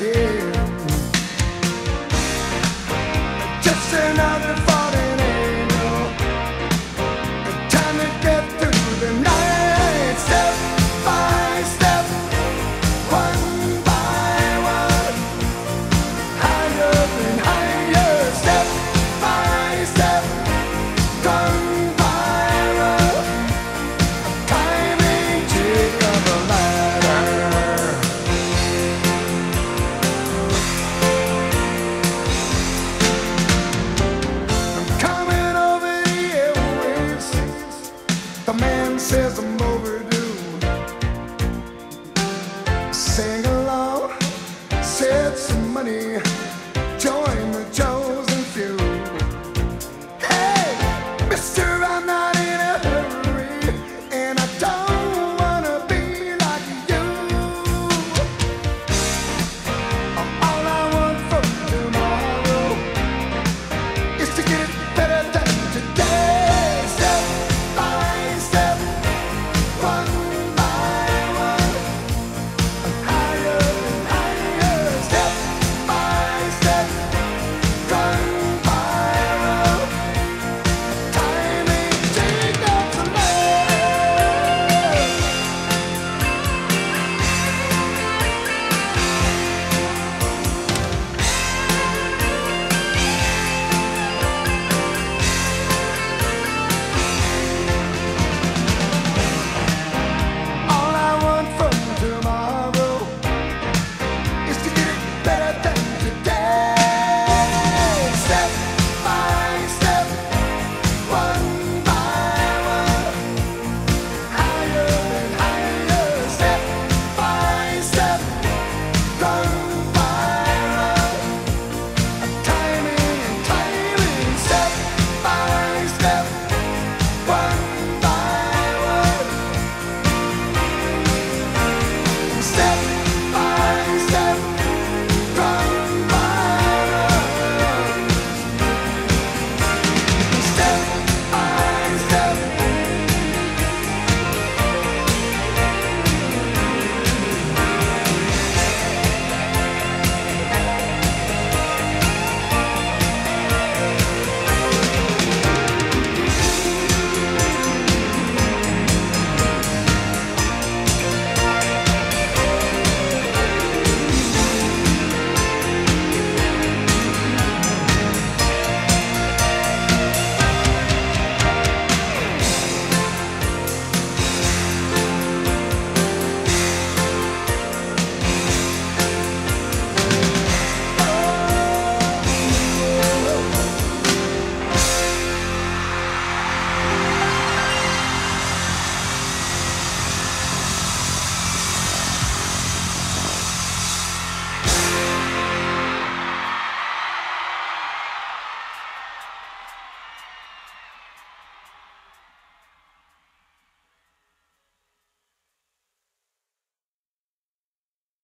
yeah. Just another falling angel, a time to get through the night. Step by step, one by one, higher and higher. Step by step, come viral, a climbing jig of a ladder. Says